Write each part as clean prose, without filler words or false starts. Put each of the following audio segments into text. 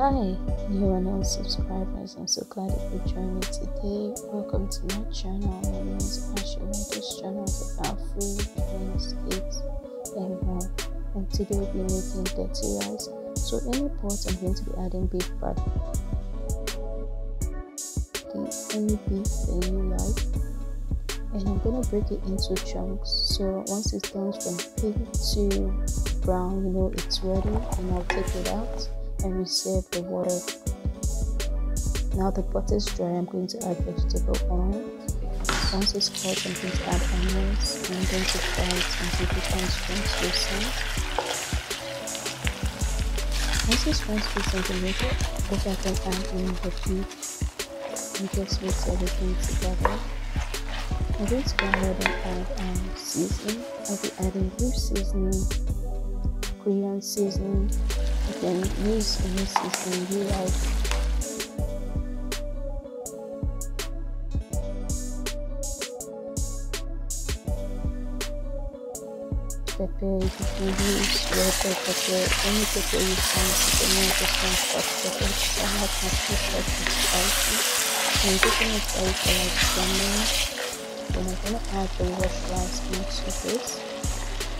Hi, new and old subscribers, I'm so glad that you joined me today. Welcome to my channel. My name is Ashley. This channel is about food, drinks, cakes, and more. And today we'll be making dirty rice. So in the pot, I'm going to be adding beef broth. Any beef that you like. And I'm going to break it into chunks. So once it turns from pink to brown, you know it's ready, and I'll take it out. And we save the water. Now the pot is dry, I'm going to add vegetable oil. Once it's cold, I'm going to add onions, and I'm going to fry it until it becomes translucent. Once it's translucent, I'm going to put back and add in the beef and just mix everything together. I'm going to go ahead and add seasoning. I'll be adding blue seasoning, Korean seasoning. You can use any seasoning you like. Pepper, you can use red pepper, any pepper you find. You can use different peppers. I have my pepper is spicy. I'm taking it out for like 10 minutes. Then I'm going to add the washed rice into this.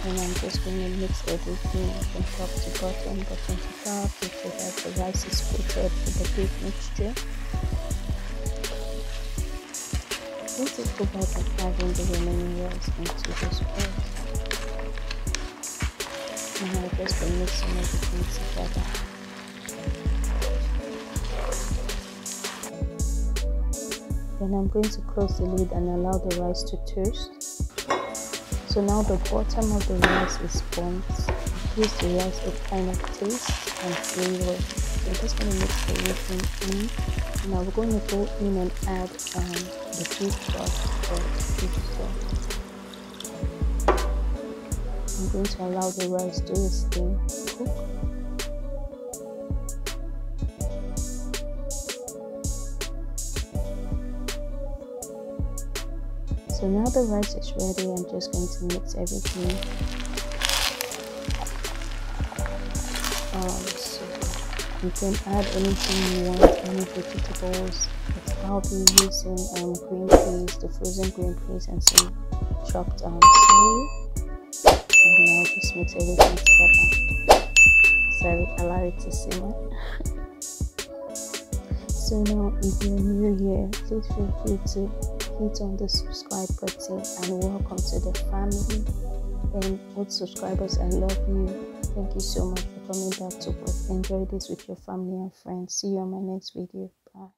And I'm just going to mix everything from top to bottom, bottom to top, so that the rice is coated with the beef mixture. Let's just go back and adding the remaining rice into this pot. And I'll just be mixing everything together. Then I'm going to close the lid and allow the rice to toast. So now the bottom of the rice is sponge. Gives the rice a kind of taste and flavor. I'm just going to mix everything in. Now we're going to go in and add the beef broth. I'm going to allow the rice to stay cooked. So now the rice is ready, I'm just going to mix everything. So you can add anything you want, any vegetables. I'll be using green peas, the frozen green peas, and some chopped celery. And now just mix everything together. Sorry, allow it to simmer. So now, if you're new here, please feel free to hit on the subscribe button, and welcome to the family. And old subscribers, I love you. Thank you so much for coming back to us. Enjoy this with your family and friends. See you on my next video. Bye.